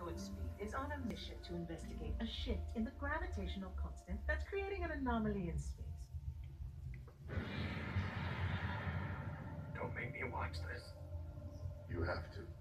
Gary Speed is on a mission to investigate a shift in the gravitational constant that's creating an anomaly in space. Don't make me watch this. You have to.